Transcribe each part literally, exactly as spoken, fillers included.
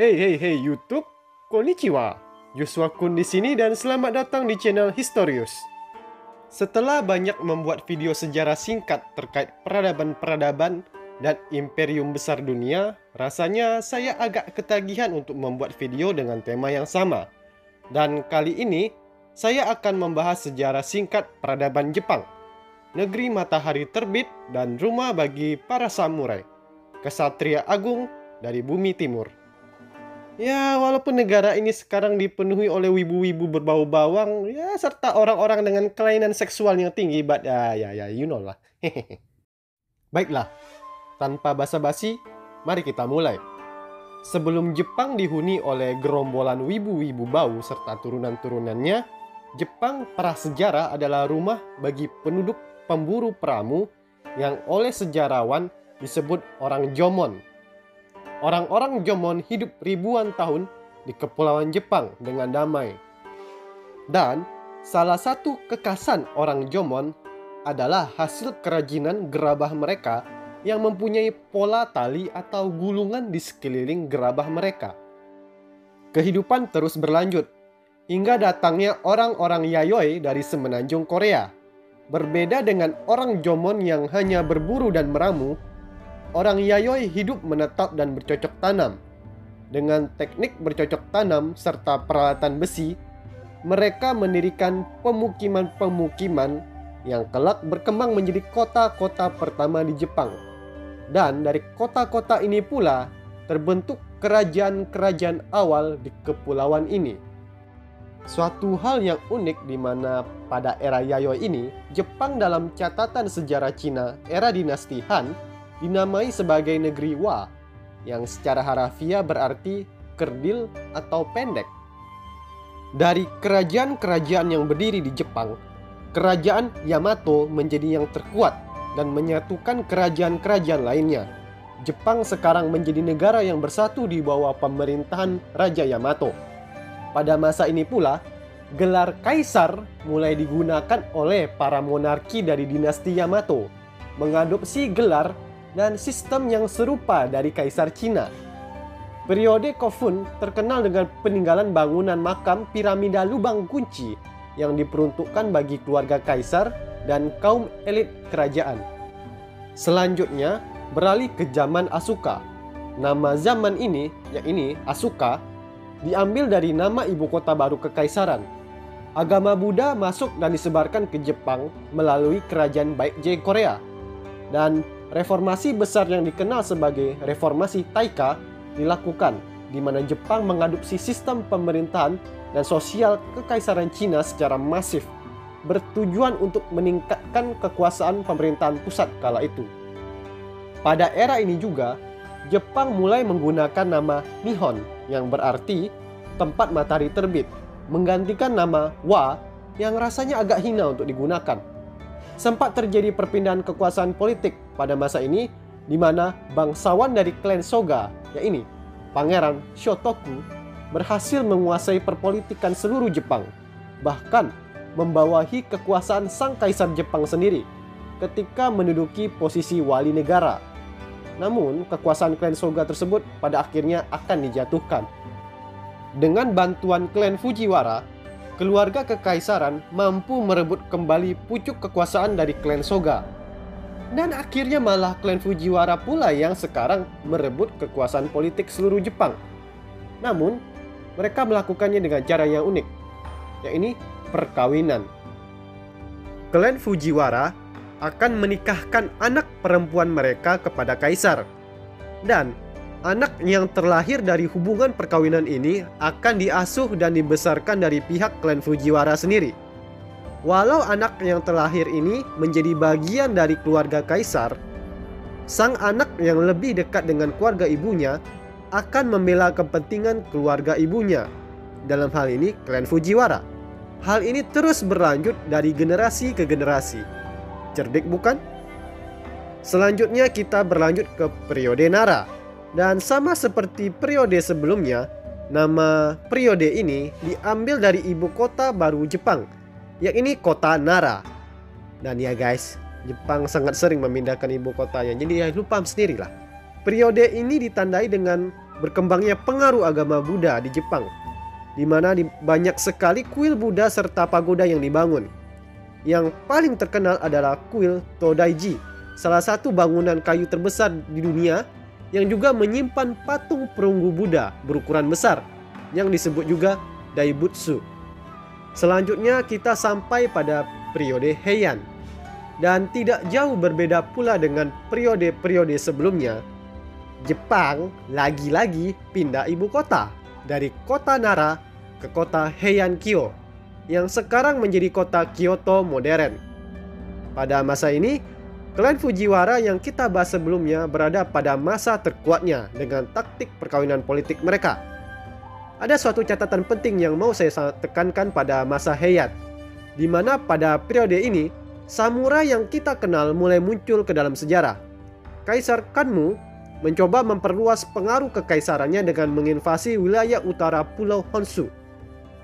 Hey hey hey YouTube, konnichiwa. Joshua Kun di sini dan selamat datang di channel Historius. Setelah banyak membuat video sejarah singkat terkait peradaban-peradaban dan imperium besar dunia, rasanya saya agak ketagihan untuk membuat video dengan tema yang sama. Dan kali ini saya akan membahas sejarah singkat peradaban Jepang, negeri matahari terbit dan rumah bagi para samurai, kesatria agung dari bumi timur. Ya, walaupun negara ini sekarang dipenuhi oleh wibu-wibu berbau bawang, ya serta orang-orang dengan kelainan seksual yang tinggi, but ya ya ya you know lah. Baiklah, tanpa basa-basi, mari kita mulai. Sebelum Jepang dihuni oleh gerombolan wibu-wibu bau serta turunan-turunannya, Jepang prasejarah adalah rumah bagi penduduk pemburu pramu yang oleh sejarawan disebut orang Jomon. Orang-orang Jomon hidup ribuan tahun di kepulauan Jepang dengan damai. Dan salah satu kekasan orang Jomon adalah hasil kerajinan gerabah mereka yang mempunyai pola tali atau gulungan di sekeliling gerabah mereka. Kehidupan terus berlanjut hingga datangnya orang-orang Yayoi dari semenanjung Korea. Berbeda dengan orang Jomon yang hanya berburu dan meramu, orang Yayoi hidup menetap dan bercocok tanam. Dengan teknik bercocok tanam serta peralatan besi, mereka mendirikan pemukiman-pemukiman yang kelak berkembang menjadi kota-kota pertama di Jepang. Dan dari kota-kota ini pula terbentuk kerajaan-kerajaan awal di kepulauan ini. Suatu hal yang unik di mana pada era Yayoi ini, Jepang dalam catatan sejarah Cina era dinasti Han dinamai sebagai negeri Wa, yang secara harafiah berarti kerdil atau pendek. Dari kerajaan-kerajaan yang berdiri di Jepang, kerajaan Yamato menjadi yang terkuat dan menyatukan kerajaan-kerajaan lainnya. Jepang sekarang menjadi negara yang bersatu di bawah pemerintahan Raja Yamato. Pada masa ini pula, gelar kaisar mulai digunakan oleh para monarki dari dinasti Yamato, mengadopsi gelar dan sistem yang serupa dari kaisar Cina. Periode Kofun terkenal dengan peninggalan bangunan makam piramida lubang kunci yang diperuntukkan bagi keluarga kaisar dan kaum elit kerajaan. Selanjutnya, beralih ke zaman Asuka. Nama zaman ini, yakni Asuka, diambil dari nama ibu kota baru kekaisaran. Agama Buddha masuk dan disebarkan ke Jepang melalui kerajaan Baik Jai Korea. Dan reformasi besar yang dikenal sebagai reformasi Taika dilakukan, di mana Jepang mengadopsi sistem pemerintahan dan sosial kekaisaran Cina secara masif, bertujuan untuk meningkatkan kekuasaan pemerintahan pusat kala itu. Pada era ini juga, Jepang mulai menggunakan nama Nihon yang berarti tempat matahari terbit, menggantikan nama Wa yang rasanya agak hina untuk digunakan. Sempat terjadi perpindahan kekuasaan politik pada masa ini, di mana bangsawan dari klan Soga, yaitu Pangeran Shotoku, berhasil menguasai perpolitikan seluruh Jepang, bahkan membawahi kekuasaan sang kaisar Jepang sendiri ketika menduduki posisi wali negara. Namun, kekuasaan klan Soga tersebut pada akhirnya akan dijatuhkan. Dengan bantuan klan Fujiwara, keluarga kekaisaran mampu merebut kembali pucuk kekuasaan dari klan Soga. Dan akhirnya malah klan Fujiwara pula yang sekarang merebut kekuasaan politik seluruh Jepang. Namun, mereka melakukannya dengan cara yang unik, yaitu perkawinan. Klan Fujiwara akan menikahkan anak perempuan mereka kepada kaisar. Dan anak yang terlahir dari hubungan perkawinan ini akan diasuh dan dibesarkan dari pihak klan Fujiwara sendiri. Walau anak yang terlahir ini menjadi bagian dari keluarga kaisar, sang anak yang lebih dekat dengan keluarga ibunya akan membela kepentingan keluarga ibunya, dalam hal ini klan Fujiwara. Hal ini terus berlanjut dari generasi ke generasi. Cerdik bukan? Selanjutnya kita berlanjut ke periode Nara. Dan sama seperti periode sebelumnya, nama periode ini diambil dari ibu kota baru Jepang, yakni kota Nara. Dan ya guys, Jepang sangat sering memindahkan ibu kotanya, jadi ya lupa sendirilah. Periode ini ditandai dengan berkembangnya pengaruh agama Buddha di Jepang, di mana banyak sekali kuil Buddha serta pagoda yang dibangun. Yang paling terkenal adalah kuil Todaiji, salah satu bangunan kayu terbesar di dunia yang juga menyimpan patung perunggu Buddha berukuran besar yang disebut juga Daibutsu. Selanjutnya kita sampai pada periode Heian, dan tidak jauh berbeda pula dengan periode-periode sebelumnya. Jepang lagi-lagi pindah ibu kota dari kota Nara ke kota Heian Kyo yang sekarang menjadi kota Kyoto modern. Pada masa ini, klan Fujiwara yang kita bahas sebelumnya berada pada masa terkuatnya dengan taktik perkawinan politik mereka. Ada suatu catatan penting yang mau saya sangat tekankan pada masa Heian, di mana pada periode ini samurai yang kita kenal mulai muncul ke dalam sejarah. Kaisar Kanmu mencoba memperluas pengaruh kekaisarannya dengan menginvasi wilayah utara Pulau Honshu.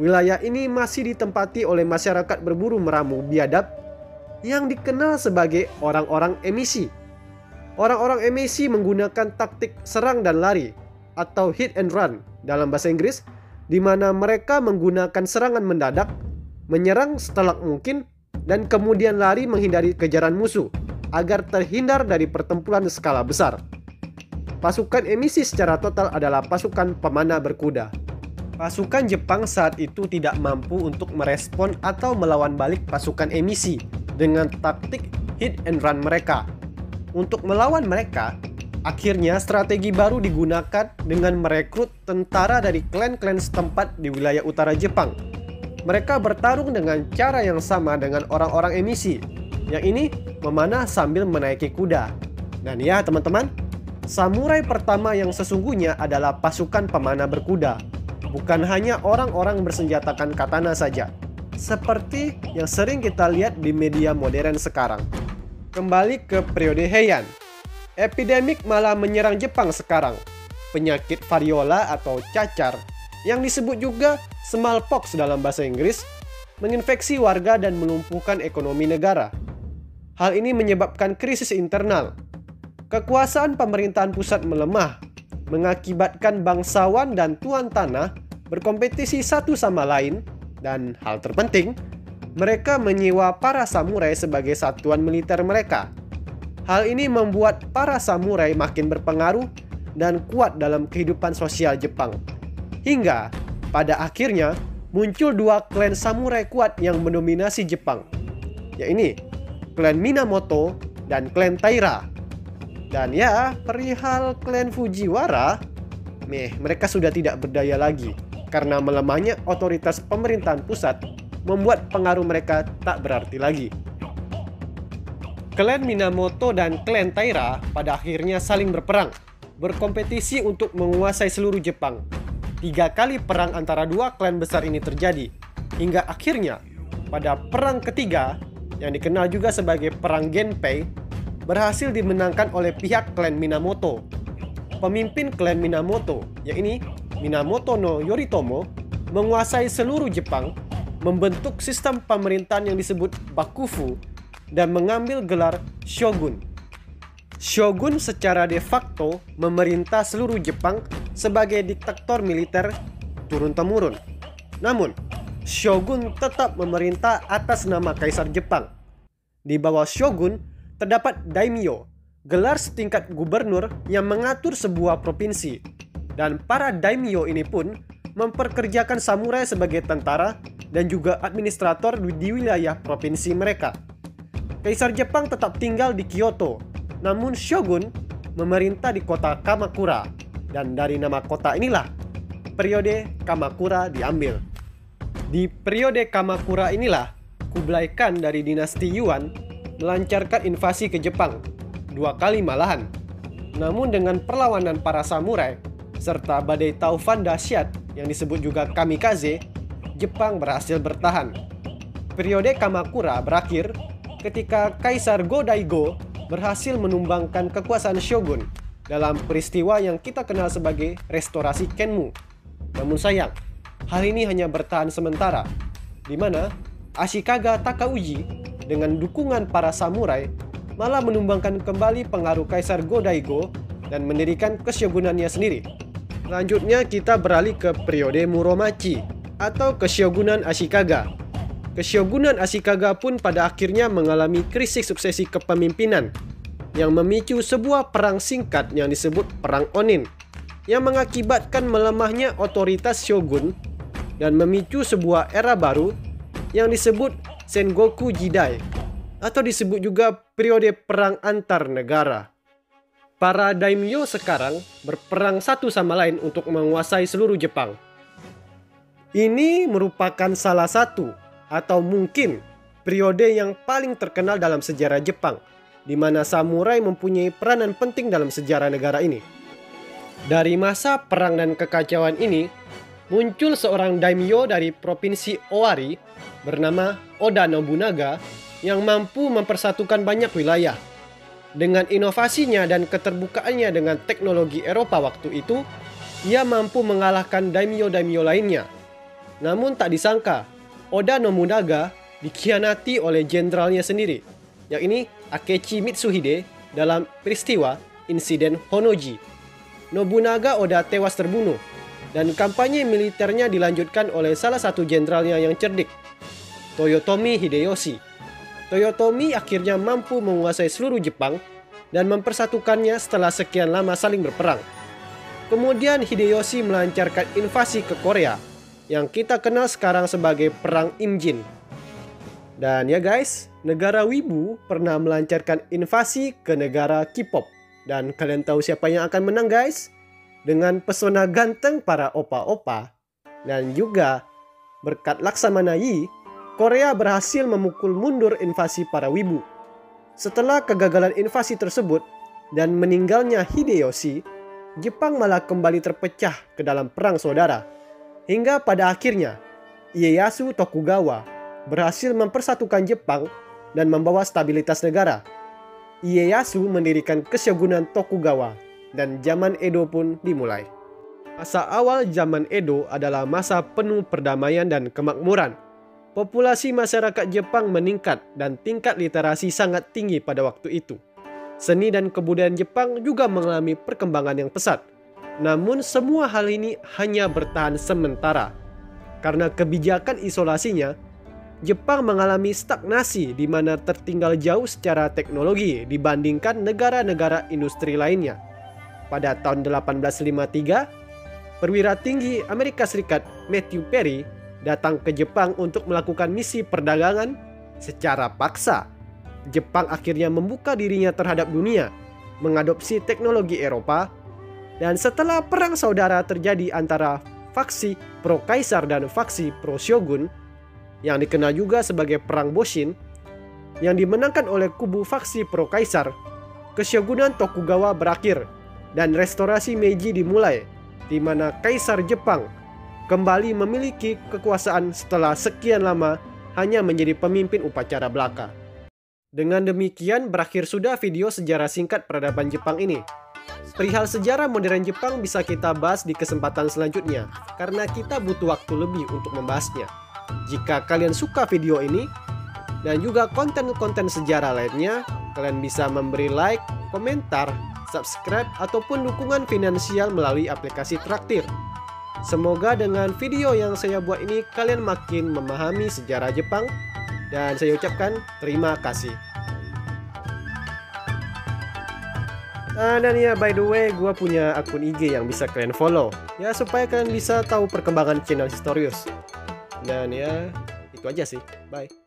Wilayah ini masih ditempati oleh masyarakat berburu meramu biadab yang dikenal sebagai orang-orang Emishi. Orang-orang Emishi menggunakan taktik serang dan lari atau hit and run dalam bahasa Inggris, di mana mereka menggunakan serangan mendadak, menyerang setelak mungkin, dan kemudian lari menghindari kejaran musuh agar terhindar dari pertempuran skala besar. Pasukan Emishi secara total adalah pasukan pemanah berkuda. Pasukan Jepang saat itu tidak mampu untuk merespon atau melawan balik pasukan Emishi dengan taktik hit and run mereka. Untuk melawan mereka, akhirnya strategi baru digunakan dengan merekrut tentara dari klan-klan setempat di wilayah utara Jepang. Mereka bertarung dengan cara yang sama dengan orang-orang Emishi, yang ini memanah sambil menaiki kuda. Dan ya teman-teman, samurai pertama yang sesungguhnya adalah pasukan pemanah berkuda, bukan hanya orang-orang bersenjatakan katana saja, seperti yang sering kita lihat di media modern sekarang. Kembali ke periode Heian, epidemik malah menyerang Jepang sekarang. Penyakit variola atau cacar, yang disebut juga smallpox dalam bahasa Inggris, menginfeksi warga dan melumpuhkan ekonomi negara. Hal ini menyebabkan krisis internal. Kekuasaan pemerintahan pusat melemah, mengakibatkan bangsawan dan tuan tanah berkompetisi satu sama lain, dan hal terpenting, mereka menyewa para samurai sebagai satuan militer mereka. Hal ini membuat para samurai makin berpengaruh dan kuat dalam kehidupan sosial Jepang. Hingga pada akhirnya muncul dua klan samurai kuat yang mendominasi Jepang, yaitu klan Minamoto dan klan Taira. Dan ya, perihal klan Fujiwara, meh, mereka sudah tidak berdaya lagi karena melemahnya otoritas pemerintahan pusat membuat pengaruh mereka tak berarti lagi. Klan Minamoto dan klan Taira pada akhirnya saling berperang, berkompetisi untuk menguasai seluruh Jepang. Tiga kali perang antara dua klan besar ini terjadi, hingga akhirnya pada perang ketiga, yang dikenal juga sebagai Perang Genpei, berhasil dimenangkan oleh pihak klan Minamoto. Pemimpin klan Minamoto, yaitu Minamoto no Yoritomo, menguasai seluruh Jepang, membentuk sistem pemerintahan yang disebut Bakufu, dan mengambil gelar Shogun. Shogun secara de facto memerintah seluruh Jepang sebagai diktator militer turun-temurun. Namun, Shogun tetap memerintah atas nama Kaisar Jepang. Di bawah Shogun terdapat Daimyo, gelar setingkat gubernur yang mengatur sebuah provinsi. Dan para Daimyo ini pun memperkerjakan samurai sebagai tentara dan juga administrator di wilayah provinsi mereka. Kaisar Jepang tetap tinggal di Kyoto, namun Shogun memerintah di kota Kamakura, dan dari nama kota inilah periode Kamakura diambil. Di periode Kamakura inilah Kublai Khan dari dinasti Yuan melancarkan invasi ke Jepang, dua kali malahan. Namun dengan perlawanan para samurai serta badai taufan dahsyat yang disebut juga kamikaze, Jepang berhasil bertahan. Periode Kamakura berakhir ketika Kaisar Godaigo berhasil menumbangkan kekuasaan Shogun dalam peristiwa yang kita kenal sebagai restorasi Kenmu. Namun sayang, hal ini hanya bertahan sementara, di mana Ashikaga Takauji dengan dukungan para samurai malah menumbangkan kembali pengaruh Kaisar Godaigo dan mendirikan kesyogunannya sendiri. Selanjutnya kita beralih ke periode Muromachi atau Kesyogunan Ashikaga. Kesyogunan Ashikaga pun pada akhirnya mengalami krisis suksesi kepemimpinan yang memicu sebuah perang singkat yang disebut Perang Onin yang mengakibatkan melemahnya otoritas Shogun dan memicu sebuah era baru yang disebut Sengoku Jidai atau disebut juga periode perang antar negara. Para daimyo sekarang berperang satu sama lain untuk menguasai seluruh Jepang. Ini merupakan salah satu atau mungkin periode yang paling terkenal dalam sejarah Jepang, di mana samurai mempunyai peranan penting dalam sejarah negara ini. Dari masa perang dan kekacauan ini, muncul seorang daimyo dari provinsi Owari bernama Oda Nobunaga yang mampu mempersatukan banyak wilayah. Dengan inovasinya dan keterbukaannya dengan teknologi Eropa waktu itu, ia mampu mengalahkan daimyo-daimyo lainnya. Namun tak disangka, Oda Nobunaga dikhianati oleh jenderalnya sendiri, yakni Akechi Mitsuhide dalam peristiwa insiden Honnoji. Nobunaga Oda tewas terbunuh, dan kampanye militernya dilanjutkan oleh salah satu jenderalnya yang cerdik, Toyotomi Hideyoshi. Toyotomi akhirnya mampu menguasai seluruh Jepang dan mempersatukannya setelah sekian lama saling berperang. Kemudian Hideyoshi melancarkan invasi ke Korea yang kita kenal sekarang sebagai Perang Imjin. Dan ya guys, negara Wibu pernah melancarkan invasi ke negara K-pop. Dan kalian tahu siapa yang akan menang guys? Dengan pesona ganteng para opa-opa dan juga berkat Laksamana Yi, Korea berhasil memukul mundur invasi para wibu. Setelah kegagalan invasi tersebut dan meninggalnya Hideyoshi, Jepang malah kembali terpecah ke dalam perang saudara. Hingga pada akhirnya, Ieyasu Tokugawa berhasil mempersatukan Jepang dan membawa stabilitas negara. Ieyasu mendirikan Kesyogunan Tokugawa dan zaman Edo pun dimulai. Masa awal zaman Edo adalah masa penuh perdamaian dan kemakmuran. Populasi masyarakat Jepang meningkat dan tingkat literasi sangat tinggi pada waktu itu. Seni dan kebudayaan Jepang juga mengalami perkembangan yang pesat. Namun semua hal ini hanya bertahan sementara. Karena kebijakan isolasinya, Jepang mengalami stagnasi di mana tertinggal jauh secara teknologi dibandingkan negara-negara industri lainnya. Pada tahun delapan belas lima puluh tiga, perwira tinggi Amerika Serikat Matthew Perry datang ke Jepang untuk melakukan misi perdagangan secara paksa. Jepang akhirnya membuka dirinya terhadap dunia, mengadopsi teknologi Eropa, dan setelah perang saudara terjadi antara faksi pro-kaisar dan faksi pro-shogun, yang dikenal juga sebagai Perang Boshin, yang dimenangkan oleh kubu faksi pro-kaisar, Kesyogunan Tokugawa berakhir, dan restorasi Meiji dimulai, di mana Kaisar Jepang kembali memiliki kekuasaan setelah sekian lama hanya menjadi pemimpin upacara belaka. Dengan demikian berakhir sudah video sejarah singkat peradaban Jepang ini. Perihal sejarah modern Jepang bisa kita bahas di kesempatan selanjutnya karena kita butuh waktu lebih untuk membahasnya. Jika kalian suka video ini dan juga konten-konten sejarah lainnya, kalian bisa memberi like, komentar, subscribe ataupun dukungan finansial melalui aplikasi Traktir. Semoga dengan video yang saya buat ini kalian makin memahami sejarah Jepang dan saya ucapkan terima kasih. Ah, dan ya by the way, gue punya akun I G yang bisa kalian follow ya supaya kalian bisa tahu perkembangan channel Historius. Dan ya itu aja sih, bye.